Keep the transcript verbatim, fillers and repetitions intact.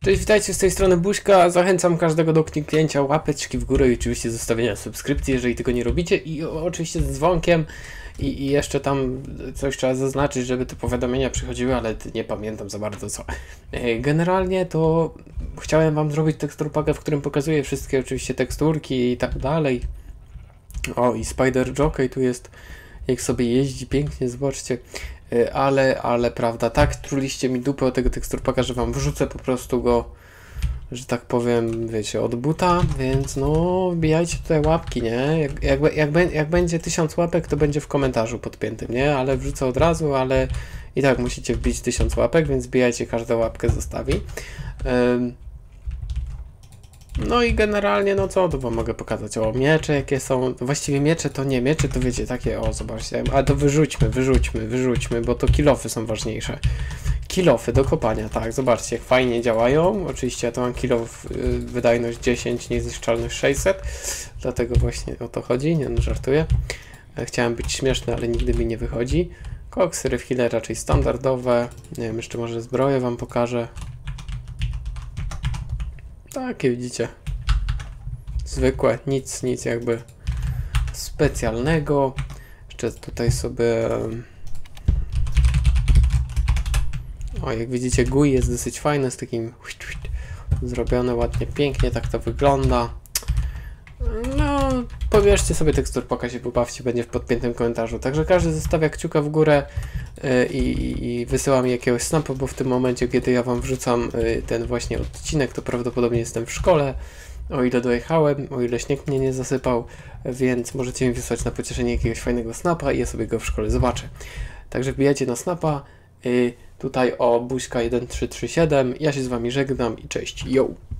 Cześć, witajcie, z tej strony Buźka. Zachęcam każdego do kliknięcia łapeczki w górę i oczywiście zostawienia subskrypcji, jeżeli tego nie robicie, i oczywiście z dzwonkiem i, i jeszcze tam coś trzeba zaznaczyć, żeby te powiadomienia przychodziły, ale nie pamiętam za bardzo co. Generalnie to chciałem wam zrobić teksturpakę, w którym pokazuję wszystkie oczywiście teksturki i tak dalej. O, i Spider Jockey tu jest, jak sobie jeździ pięknie, zobaczcie. Ale, ale prawda, tak truliście mi dupę o tego teksturpaka, że wam wrzucę po prostu go, że tak powiem, wiecie, od buta, więc no wbijajcie tutaj łapki, nie? Jak, jak, jak, jak będzie tysiąc łapek, to będzie w komentarzu podpiętym, nie? Ale wrzucę od razu, ale i tak musicie wbić tysiąc łapek, więc wbijajcie, każdą łapkę zostawi. Ym. No i generalnie, no co tu wam mogę pokazać? O, miecze jakie są. Właściwie miecze to nie miecze, to wiecie, takie, o, zobaczcie. A to wyrzućmy, wyrzućmy, wyrzućmy, bo to kilofy są ważniejsze. Kilofy do kopania, tak, zobaczcie, jak fajnie działają. Oczywiście ja to mam kilof, yy, wydajność dziesięć, niezniszczalność sześćset. Dlatego właśnie o to chodzi, nie no, żartuję. Chciałem być śmieszny, ale nigdy mi nie wychodzi. Coxy Rif healer raczej standardowe. Nie wiem, jeszcze może zbroję wam pokażę. Takie widzicie, zwykłe, nic, nic jakby specjalnego. Jeszcze tutaj sobie, o, jak widzicie, G U I jest dosyć fajne, z takim zrobione ładnie, pięknie, tak to wygląda. No, pobierzcie sobie teksturpaka, się pobawcie, będzie w podpiętym komentarzu. Także każdy zostawia kciuka w górę i, i, i wysyła mi jakiegoś snapa, bo w tym momencie, kiedy ja wam wrzucam ten właśnie odcinek, to prawdopodobnie jestem w szkole, o ile dojechałem, o ile śnieg mnie nie zasypał, więc możecie mi wysłać na pocieszenie jakiegoś fajnego snapa i ja sobie go w szkole zobaczę. Także wbijajcie na snapa, tutaj o Buźka jeden trzy trzy siedem, ja się z wami żegnam i cześć, yo!